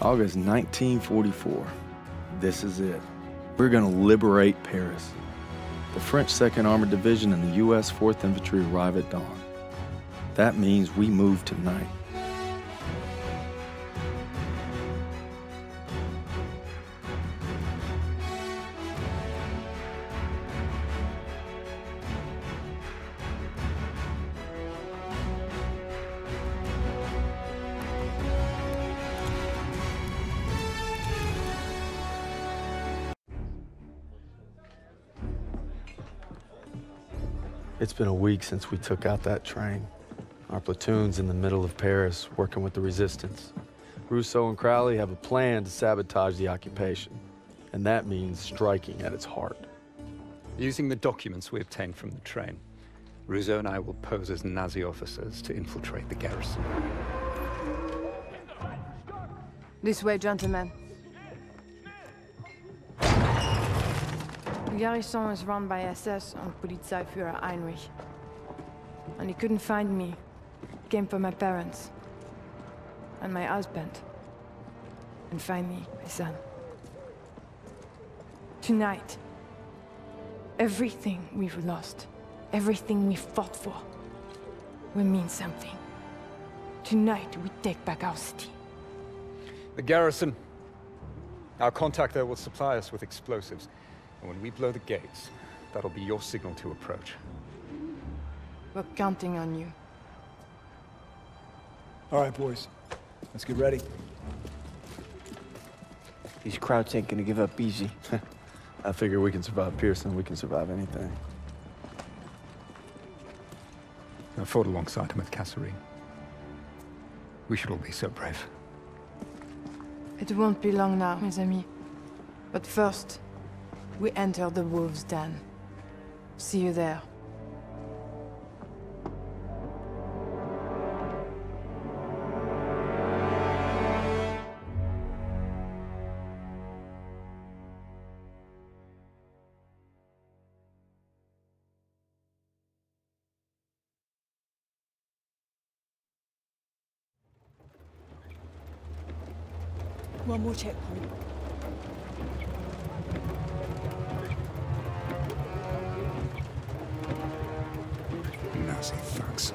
August 1944. This is it. We're going to liberate Paris. The French 2nd Armored Division and the U.S. 4th Infantry arrive at dawn. That means we move tonight. It's been a week since we took out that train. Our platoon's in the middle of Paris, working with the resistance. Rousseau and Crowley have a plan to sabotage the occupation, and that means striking at its heart. Using the documents we obtained from the train, Rousseau and I will pose as Nazi officers to infiltrate the garrison. This way, gentlemen. The garrison is run by SS and Polizeiführer Heinrich. And he couldn't find me. He came for my parents. And my husband. And finally, my son. Tonight, everything we've lost, everything we fought for, will mean something. Tonight, we take back our city. The garrison, our contact there will supply us with explosives. And when we blow the gates, that'll be your signal to approach. We're counting on you. All right, boys. Let's get ready. These crowds ain't gonna give up easy. I figure we can survive Pearson. We can survive anything. I fought alongside him with Kasserine. We should all be so brave. It won't be long now, mes amis. But first, we enter the wolves' den. See you there. One more checkpoint. Fucks.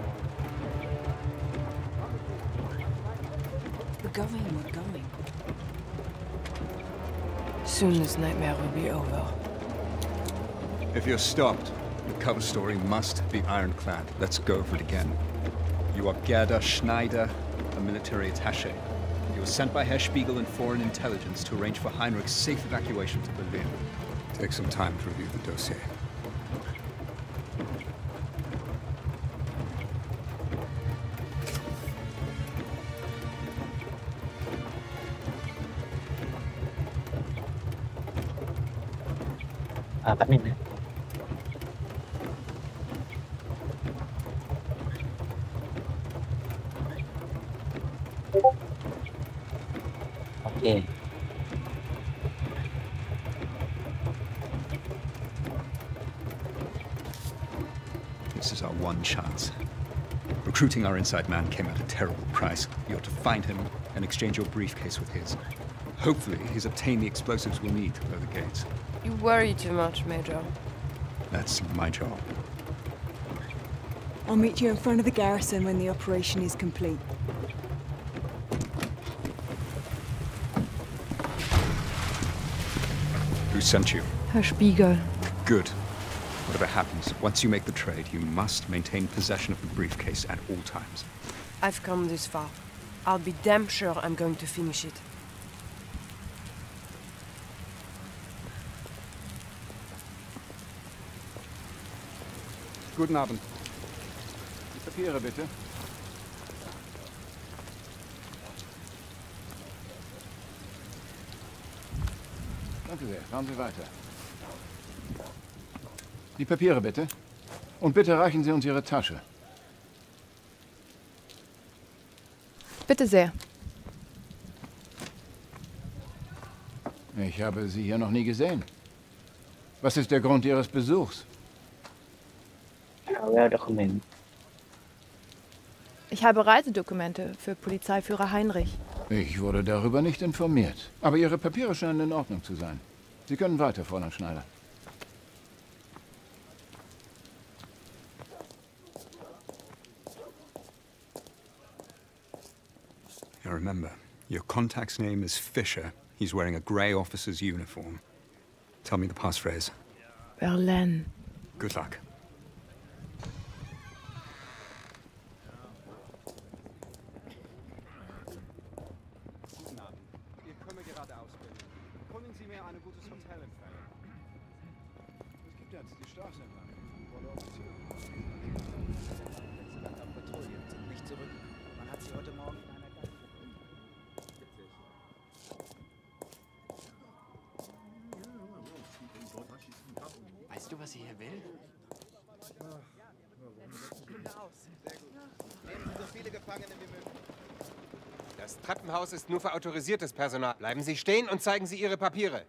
We're going. Soon this nightmare will be over. If you're stopped, your cover story must be ironclad. Let's go over it again. You are Gerda Schneider, a military attaché. You were sent by Herr Spiegel and Foreign Intelligence to arrange for Heinrich's safe evacuation to Berlin. Take some time to review the dossier. Okay. This is our one chance. Recruiting our inside man came at a terrible price. You're to find him and exchange your briefcase with his. Hopefully, he's obtained the explosives we'll need to blow the gates. You worry too much, Major. That's my job. I'll meet you in front of the garrison when the operation is complete. Who sent you? Herr Spiegel. Good. Whatever happens, once you make the trade, you must maintain possession of the briefcase at all times. I've come this far. I'll be damn sure I'm going to finish it. Guten Abend. Die Papiere, bitte. Danke sehr. Fahren Sie weiter. Die Papiere, bitte. Und bitte reichen Sie uns Ihre Tasche. Bitte sehr. Ich habe Sie hier noch nie gesehen. Was ist der Grund Ihres Besuchs? Ich habe Reisedokumente für Polizeiführer Heinrich. Ich wurde darüber nicht informiert. Aber Ihre Papiere scheinen in Ordnung zu sein. Sie können weiter, Fräulein Schneider. Now remember, your contact's name is Fischer. He's wearing a grey officer's uniform. Tell me the passphrase. Berlin. Good luck. Das Haus ist nur für autorisiertes Personal. Bleiben Sie stehen und zeigen Sie Ihre Papiere.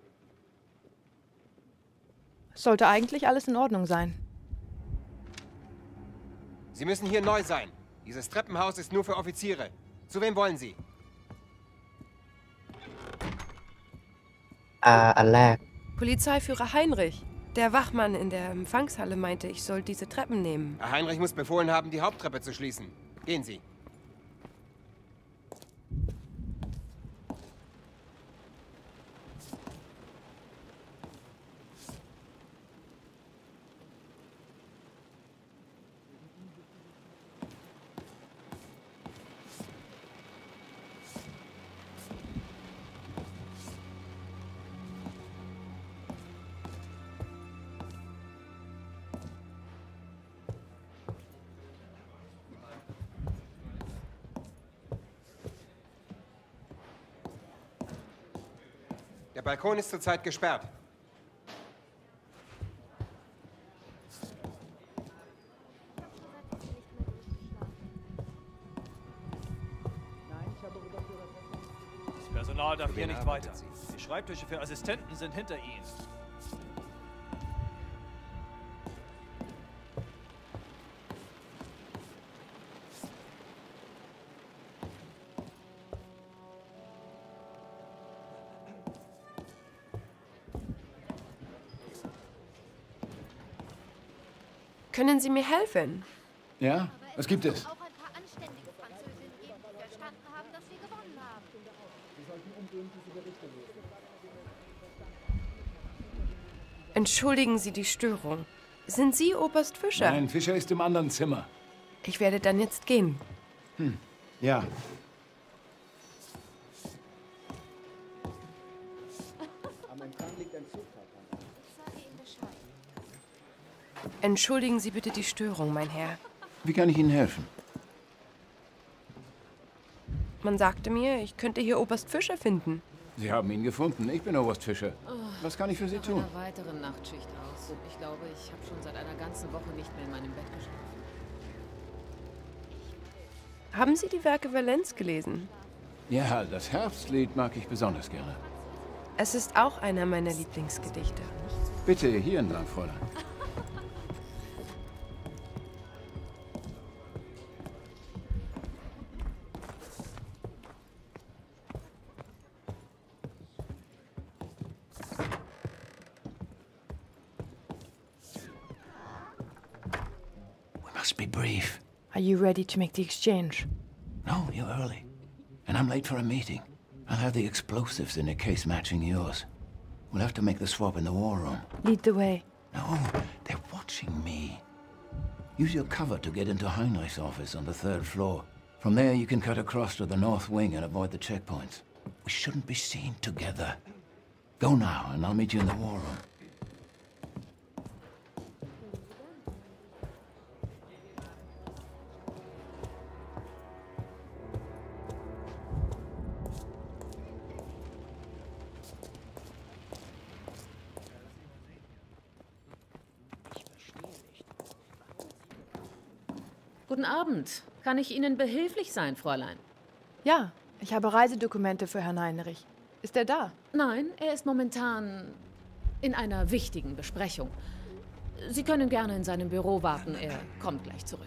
Sollte eigentlich alles in Ordnung sein. Sie müssen hier neu sein. Dieses Treppenhaus ist nur für Offiziere. Zu wem wollen Sie? Polizeiführer Heinrich. Der Wachmann in der Empfangshalle meinte, ich soll diese Treppen nehmen. Herr Heinrich muss befohlen haben, die Haupttreppe zu schließen. Gehen Sie. Der Balkon ist zurzeit gesperrt. Das Personal darf hier nicht weiter. Die Schreibtische für Assistenten sind hinter Ihnen. Können Sie mir helfen? Ja, was gibt es? Auch ein paar anständige Französinnen, die verstanden haben, dass wir gewonnen haben. Entschuldigen Sie die Störung. Sind Sie Oberst Fischer? Nein, Fischer ist im anderen Zimmer. Ich werde dann jetzt gehen. Hm, ja. Entschuldigen Sie bitte die Störung, mein Herr. Wie kann ich Ihnen helfen? Man sagte mir, ich könnte hier Oberst Fischer finden. Sie haben ihn gefunden. Ich bin Oberst Fischer. Was kann ich für Sie tun? Nach einer weiteren Nachtschicht aus. Ich glaube, ich habe schon seit einer ganzen Woche nicht mehr in meinem Bett geschlafen. Haben Sie die Werke Valenz gelesen? Ja, das Herbstlied mag ich besonders gerne. Es ist auch einer meiner Lieblingsgedichte. Bitte hier entlang, Fräulein. Are you ready to make the exchange? No, you're early. And I'm late for a meeting. I'll have the explosives in a case matching yours. We'll have to make the swap in the war room. Lead the way. No, they're watching me. Use your cover to get into Heinrich's office on the 3rd floor. From there, you can cut across to the north wing and avoid the checkpoints. We shouldn't be seen together. Go now, and I'll meet you in the war room. Guten Abend. Kann ich Ihnen behilflich sein, Fräulein? Ja, ich habe Reisedokumente für Herrn Heinrich. Ist er da? Nein, er ist momentan in einer wichtigen Besprechung. Sie können gerne in seinem Büro warten, er kommt gleich zurück.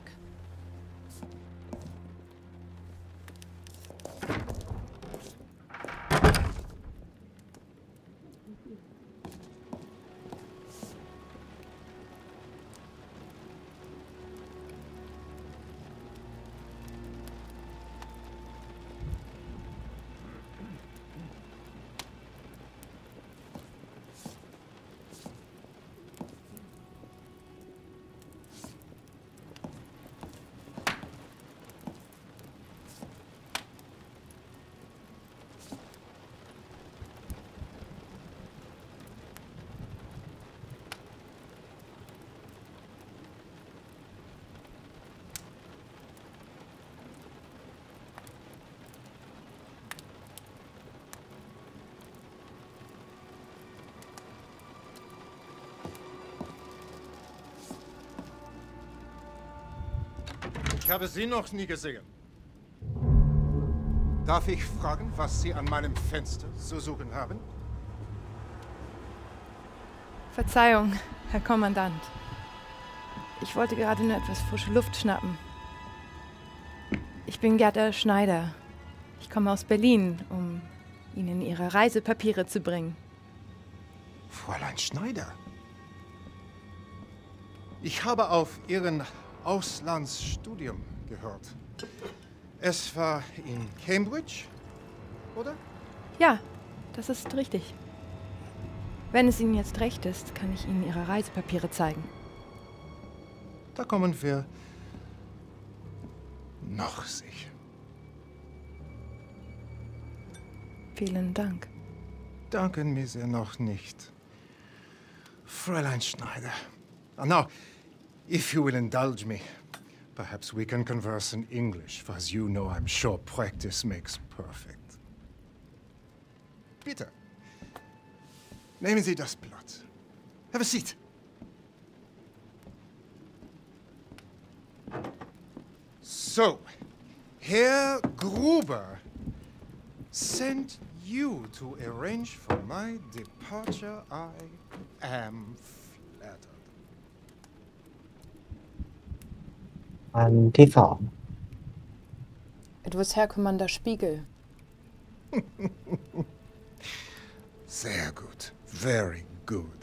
Ich habe Sie noch nie gesehen. Darf ich fragen, was Sie an meinem Fenster zu suchen haben? Verzeihung, Herr Kommandant. Ich wollte gerade nur etwas frische Luft schnappen. Ich bin Gerda Schneider. Ich komme aus Berlin, um Ihnen Ihre Reisepapiere zu bringen. Fräulein Schneider? Ich habe auf Ihren Auslandsstudium gehört. Es war in Cambridge, oder? Ja, das ist richtig. Wenn es Ihnen jetzt recht ist, kann ich Ihnen Ihre Reisepapiere zeigen. Da kommen wir noch sicher. Vielen Dank. Danken mir sehr noch nicht, Fräulein Schneider. Now, if you will indulge me, perhaps we can converse in English, for as you know, I'm sure practice makes perfect. Bitte, nehmen Sie das Blatt. Have a seat. So, Herr Gruber sent you to arrange for my departure. I am flattered. อันที่ 2 It was Herr Commander Spiegel. Sehr gut. Very good.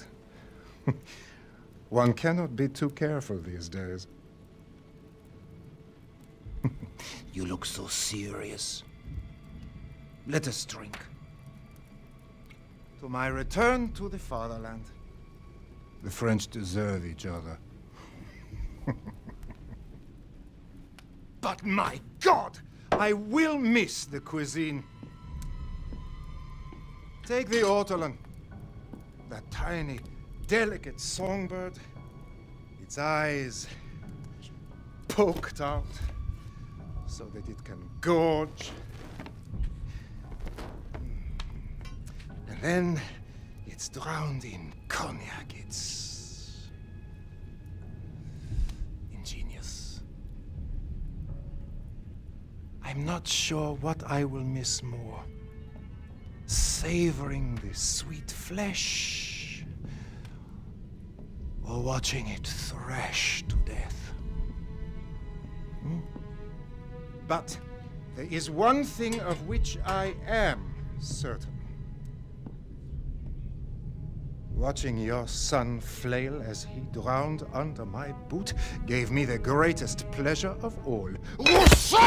One cannot be too careful these days. You look so serious. Let us drink. To my return to the fatherland. The French deserve each other. But my God, I will miss the cuisine. Take the ortolan, that tiny, delicate songbird, its eyes poked out so that it can gorge. And then it's drowned in cognac. It's ingenious. I'm not sure what I will miss more. Savoring the sweet flesh or watching it thrash to death. Hmm? But there is one thing of which I am certain. Watching your son flail as he drowned under my boot gave me the greatest pleasure of all. Rousseau!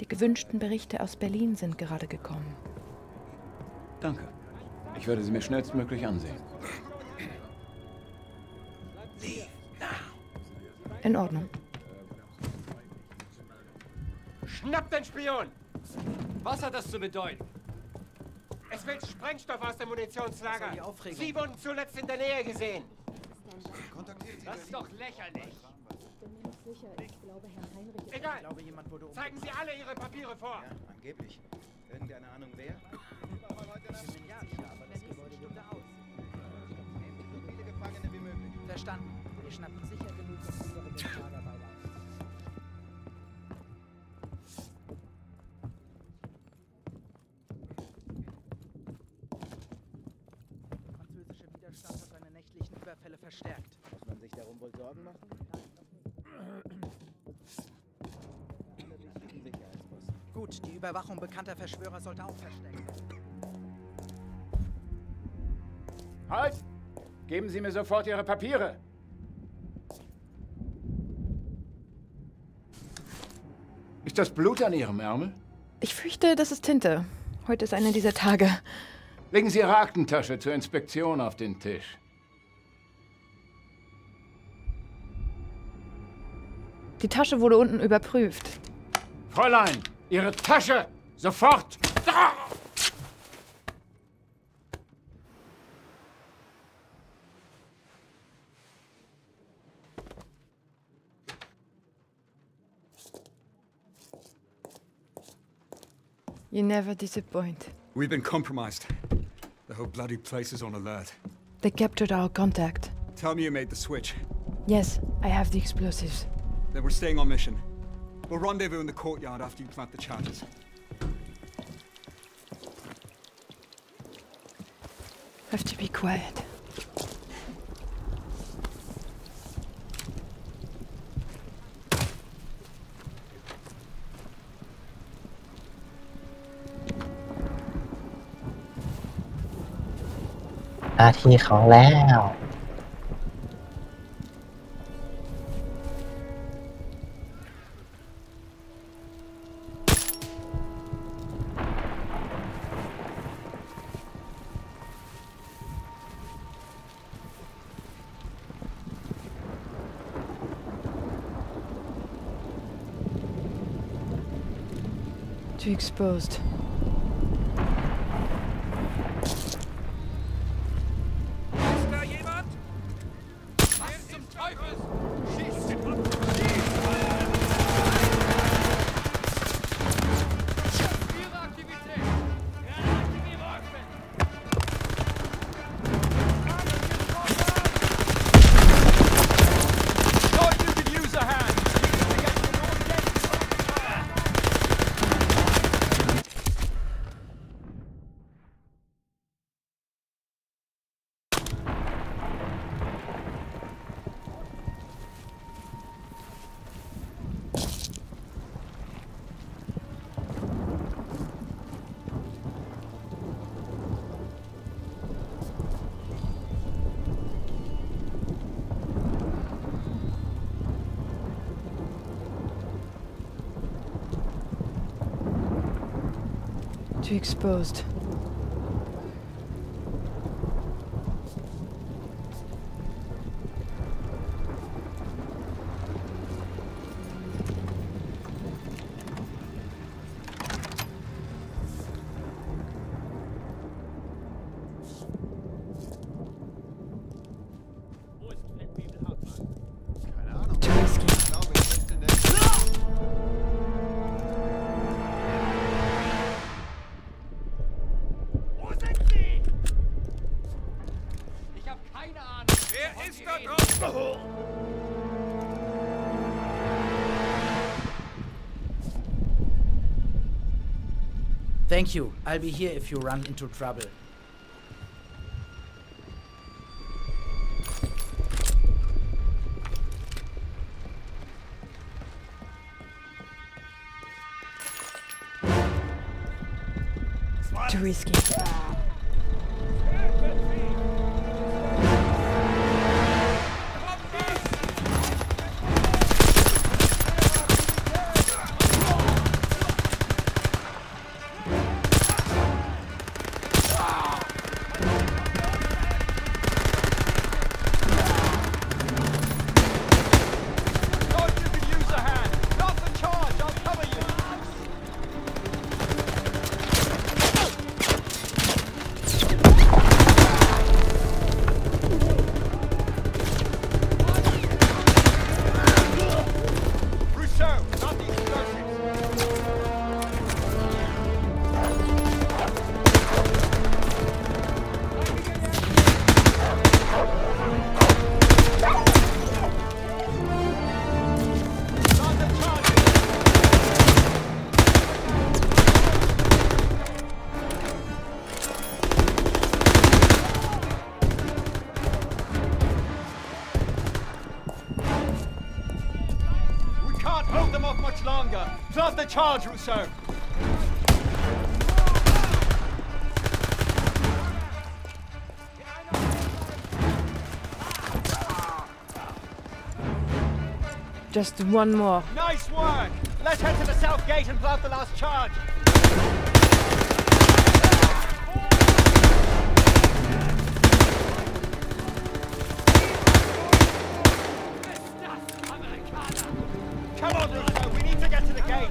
Die gewünschten Berichte aus Berlin sind gerade gekommen. Danke. Ich werde sie mir schnellstmöglich ansehen. In Ordnung. Schnapp den Spion! Was hat das zu bedeuten? Es wird Sprengstoff aus dem Munitionslager. Sie wurden zuletzt in der Nähe gesehen. Das ist doch lächerlich. Sicher. Ich glaube, Herr Heinrich... Egal! Ich glaube, jemand wurde Zeigen Sie alle Ihre Papiere vor! Ja, angeblich. Irgendeine Ahnung, wer? Sie sind ja sicher, aber das Gebäude stimmt aus. Nehmen Sie so viele Gefangene wie möglich. Verstanden. Wir schnappen sicher genug, dass unsere Lager dabei waren. Der französische Widerstand hat seine nächtlichen Überfälle verstärkt. Muss man sich darum wohl Sorgen machen? Gut, die Überwachung bekannter Verschwörer sollte auch versteckt werden. Halt! Geben Sie mir sofort Ihre Papiere! Ist das Blut an Ihrem Ärmel? Ich fürchte, das ist Tinte. Heute ist einer dieser Tage. Legen Sie Ihre Aktentasche zur Inspektion auf den Tisch. Die Tasche wurde unten überprüft. Fräulein, Ihre Tasche! Sofort! Da! You never disappoint. We've been compromised. The whole bloody place is on alert. They captured our contact. Tell me you made the switch. Yes, I have the explosives. Then we're staying on mission. We'll rendezvous in the courtyard after you plant the charges. Have to be quiet. Ah, here we are. Exposed. Ist da jemand? Was zum Teufel? Schießt! Ihre Aktivität! Exposed. Thank you. I'll be here if you run into trouble. Too risky. much longer. Plant the charge, Rousseau. Just one more. Nice work! Let's head to the south gate and plant the last charge. Come on, Rousseau, we need to get to the gate.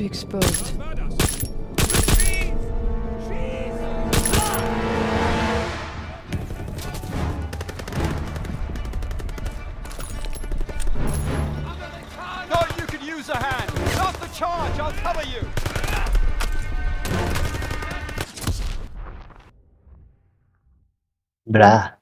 Exposed. Thought you could use a hand. Stop the charge, I'll cover you. Bruh.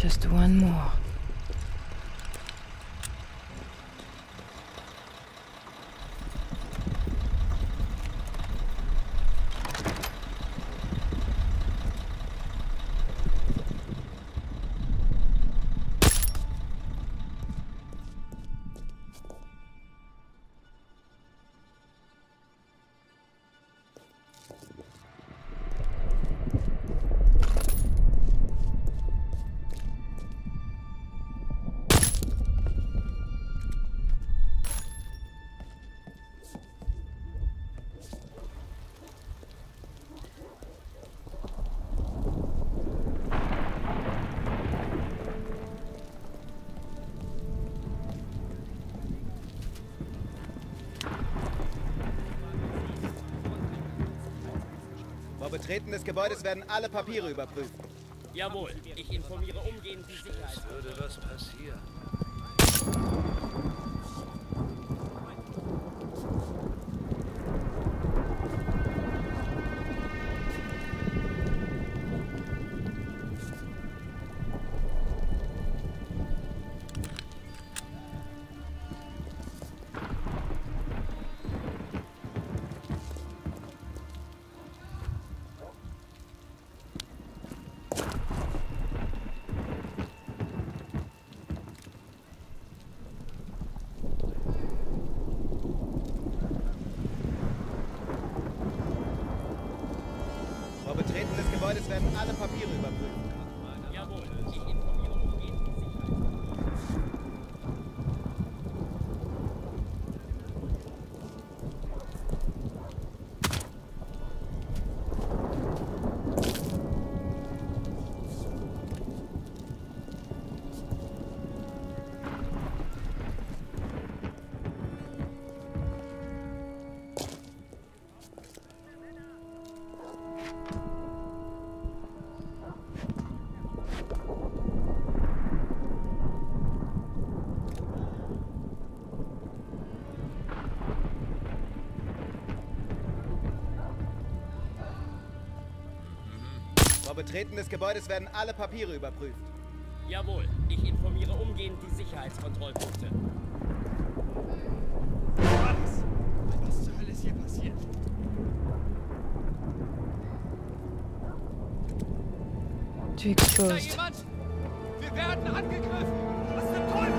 Just one more. Betreten des Gebäudes werden alle Papiere überprüft. Jawohl, ich informiere umgehend die Sicherheit. Es würde was passieren. Betreten des Gebäudes werden alle Papiere überprüft. Jawohl, ich informiere umgehend die Sicherheitskontrollpunkte. Was zur Hölle ist hier passiert? Ist da jemand? Wir werden angegriffen! Was zum Teufel?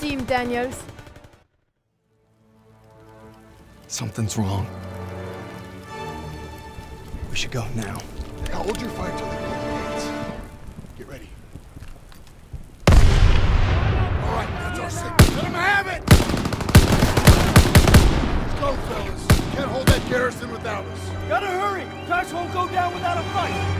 Team Daniels. Something's wrong. We should go now. Hold your fire till the gates. Get ready. All right, that's our signal. Let him have it! Let's go, fellas. Can't hold that garrison without us. Gotta hurry! Josh won't go down without a fight.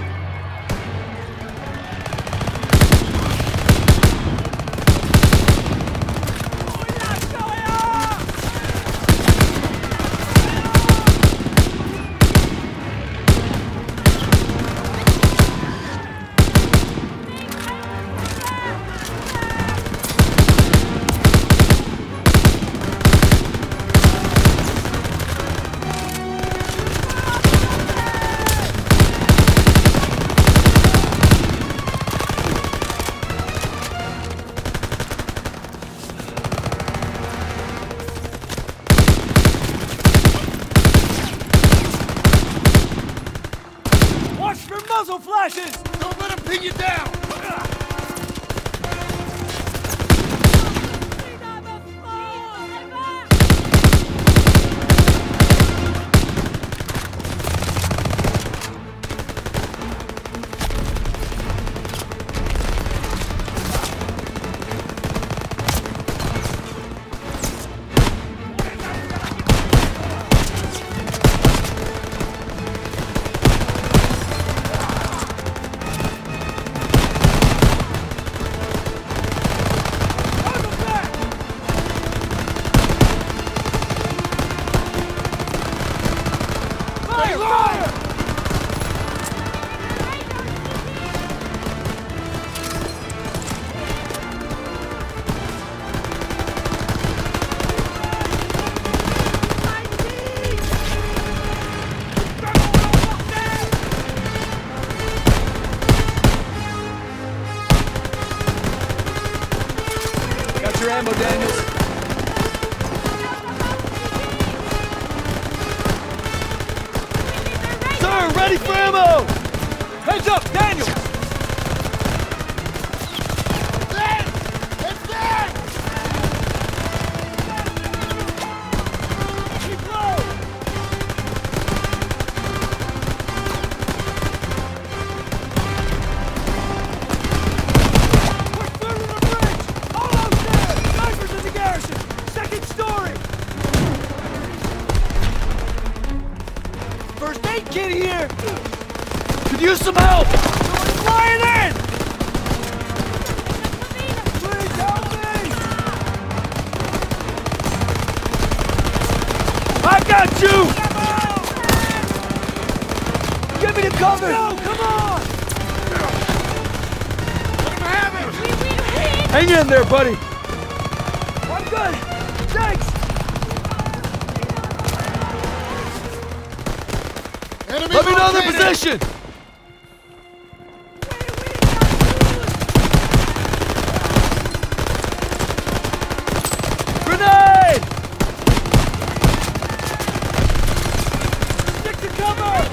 ammo, Daniels. Sir, ready for ammo! Heads up, Daniels! There, buddy. I'm good. Thanks. Enemy Let me know their position. Grenade! Stick to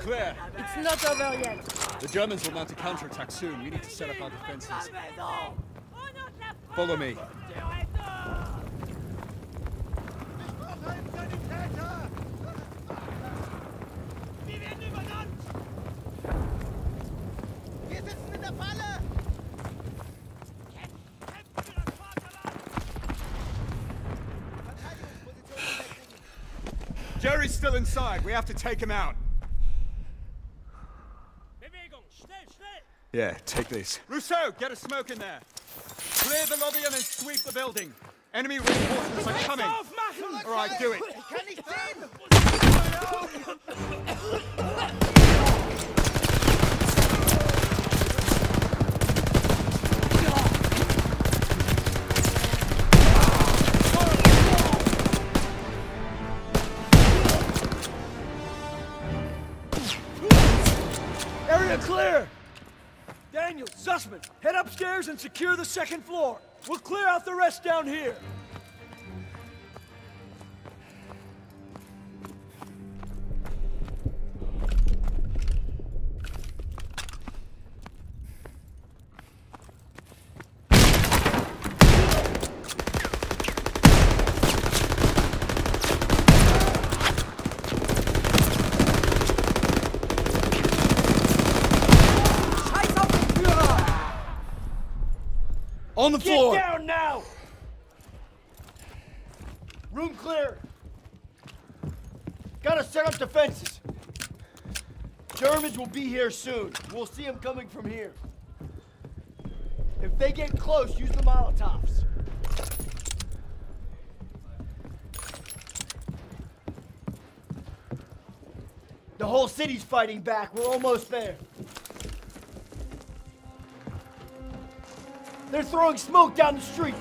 Clear. It's not over yet. The Germans will mount a counterattack soon. We need to set up our defenses. Follow me. Jerry's still inside. We have to take him out. Yeah, take these. Rousseau, get a smoke in there. Clear the lobby and then sweep the building. Enemy reinforcements are coming. All right, do it. Area clear. Daniel, Sussman, head upstairs and secure the second floor. We'll clear out the rest down here. On the floor! Get down now! Room clear! Gotta set up defenses. Germans will be here soon. We'll see them coming from here. If they get close, use the Molotovs. The whole city's fighting back. We're almost there. They're throwing smoke down the street.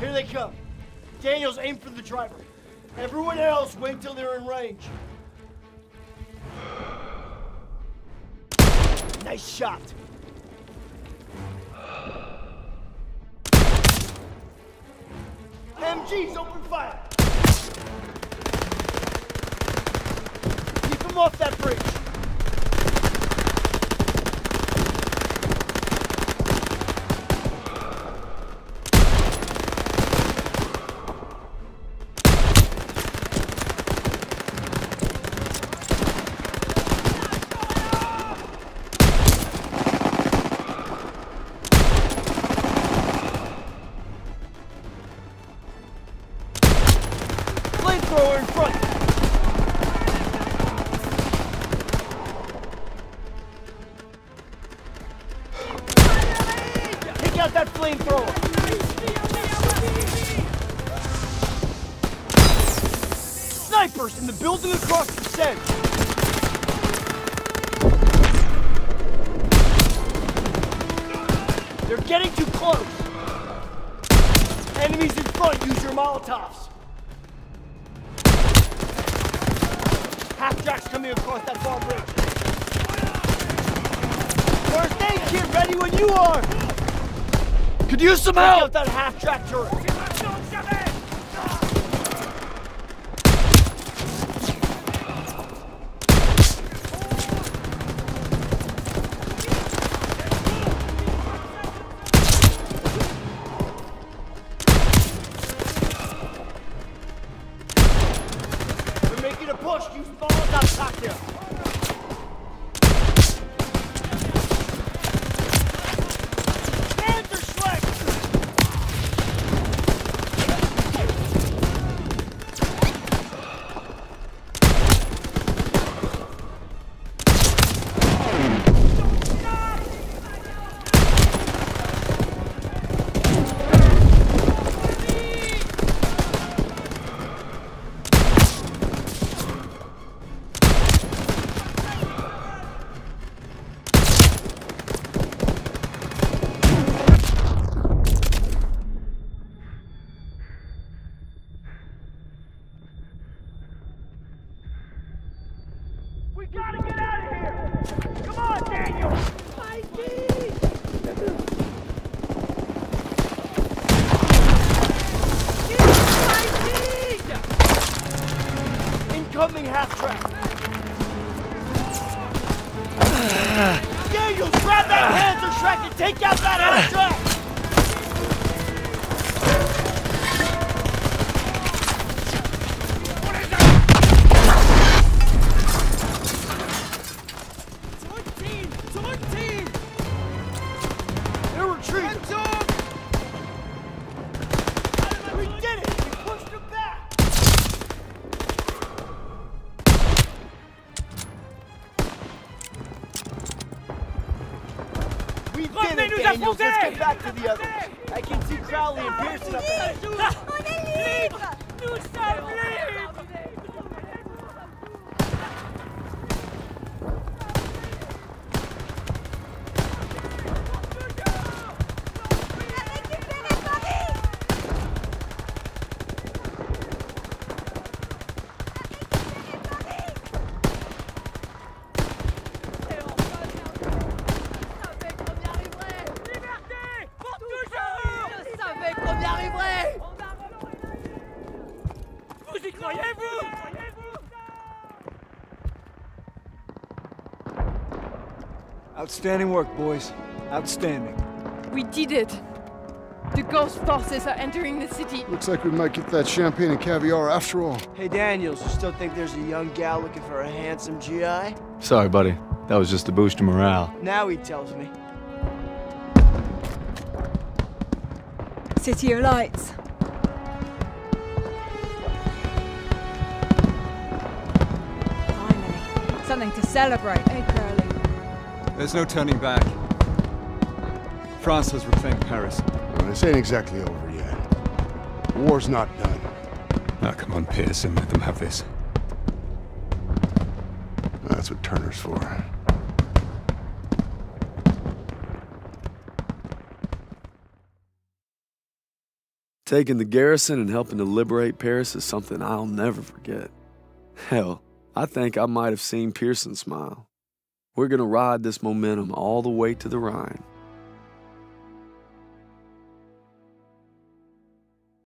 Here they come. Daniels, aim for the driver. Everyone else, wait till they're in range. Nice shot. MGs, open fire. Keep them off that bridge. Building across the set. They're getting too close. Enemies in front, use your Molotovs. Half-jacks coming across that far bridge. First aid kit ready when you are. Could use some help. Check out that half-jack turret. Let's get back to the others. I can see Crowley and Pearson up ahead. Outstanding work, boys. Outstanding. We did it. The ghost forces are entering the city. Looks like we might get that champagne and caviar after all. Hey, Daniels, you still think there's a young gal looking for a handsome GI? Sorry, buddy. That was just a boost of morale. Now he tells me. City of Lights. Finally, something to celebrate, eh, Crowley? There's no turning back. France has reclaimed Paris. Well, this ain't exactly over yet. War's not done. Now, come on, Pearson, let them have this. That's what Turner's for. Taking the garrison and helping to liberate Paris is something I'll never forget. Hell, I think I might have seen Pearson smile. We're gonna ride this momentum all the way to the Rhine.